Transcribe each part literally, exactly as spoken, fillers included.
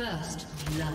First blood.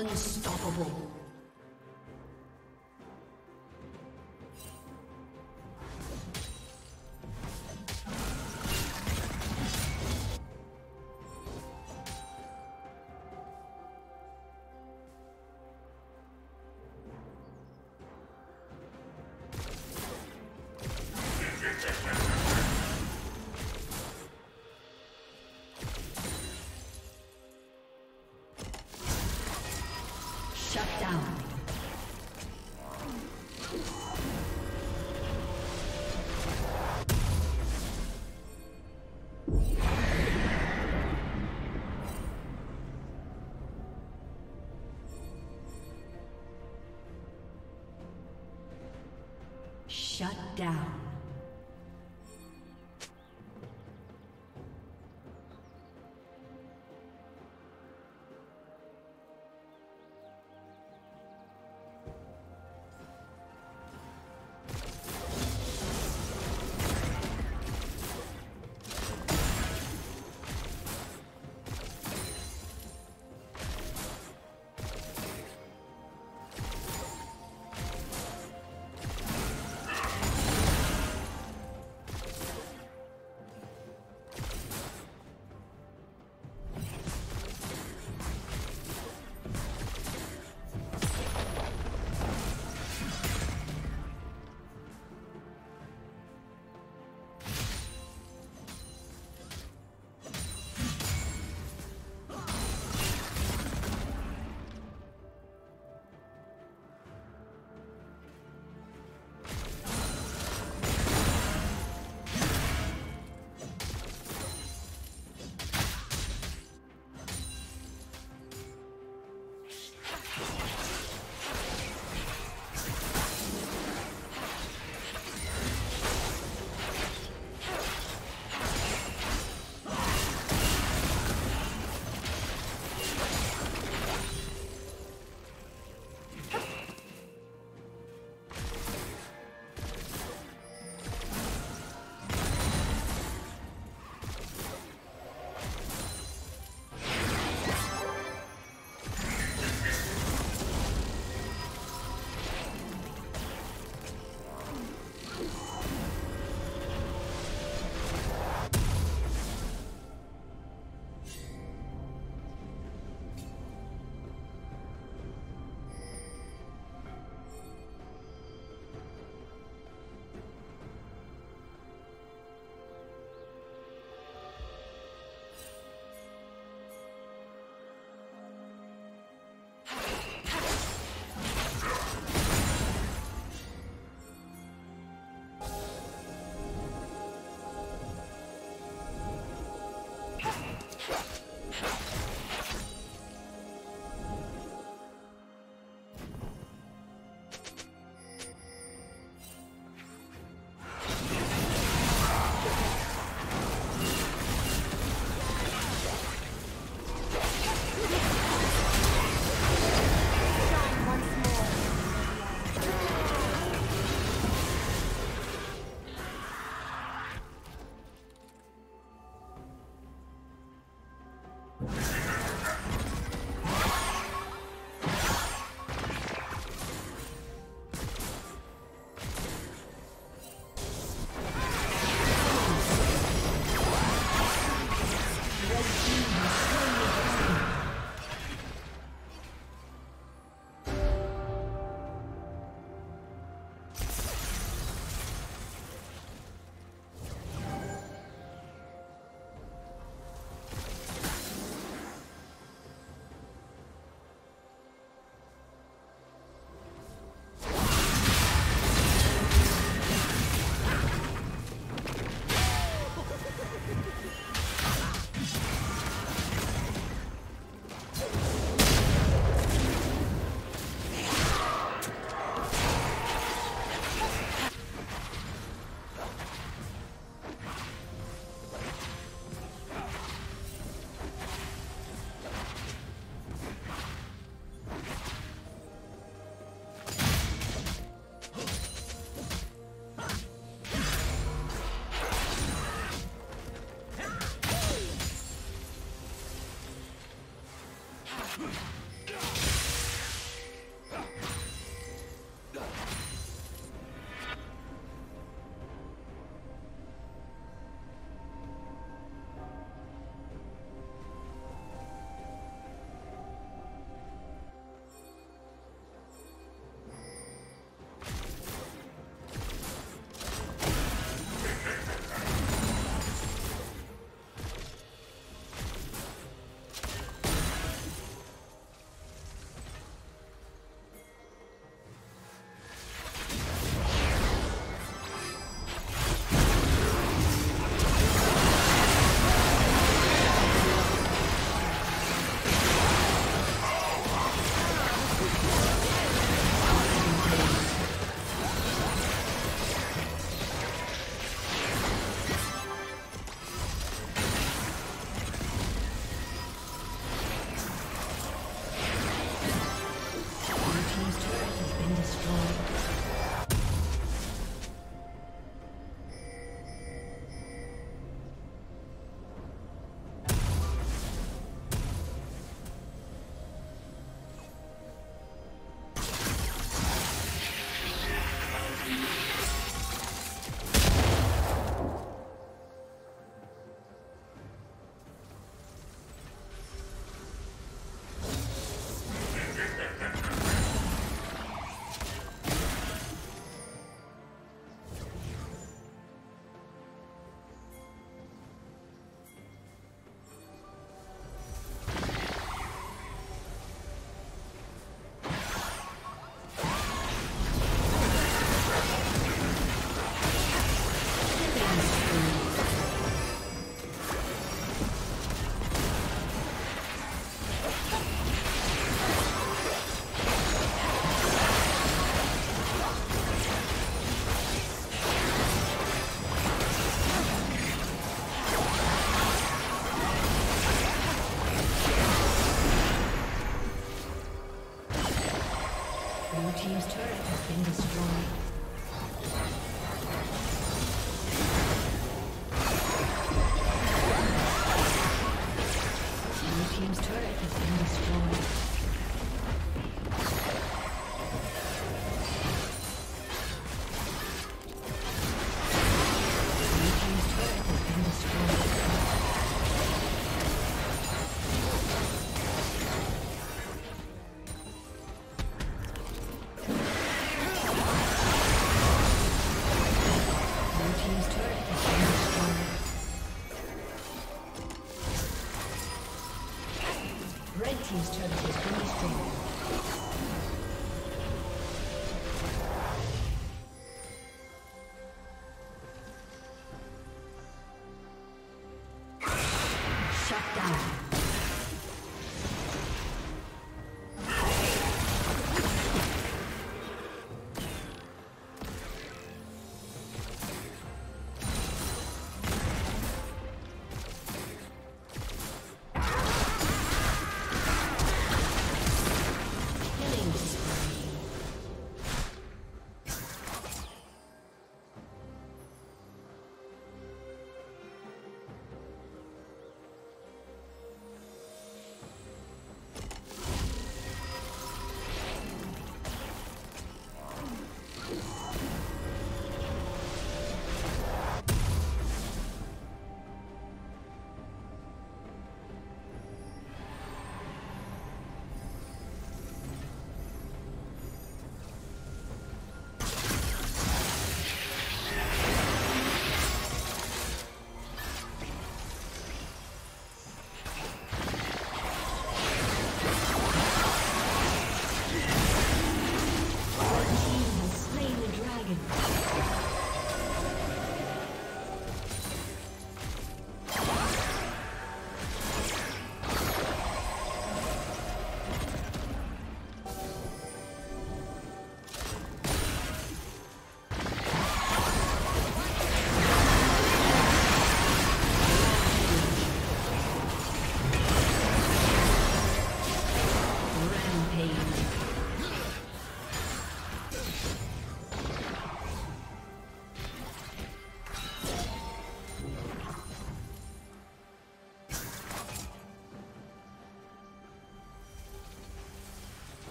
Unstoppable. Shut down. Shut down.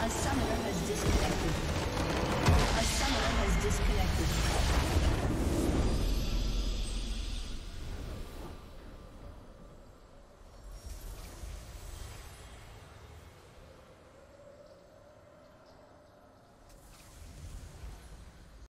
A summer.